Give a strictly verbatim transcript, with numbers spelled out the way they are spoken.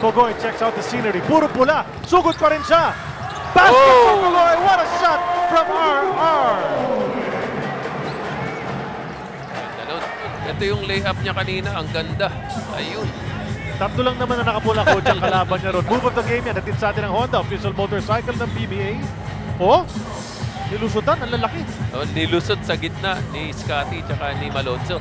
Pogoy checks out the scenery. Puro pula. Sugod pa rin siya. Basket oh! from Pogoy. What a shot from R R. Ito yung layup niya kanina. Ang ganda. Ayun. Tatlo lang naman na nakapula ko. Diyan kalaban niya ron. Move of the game yan. Natin sa atin ang Honda. Official motorcycle ng P B A. Oh! Nilusutan. Ang lalaki. Oh, nilusot sa gitna ni Scottie tsaka ni Malonzo.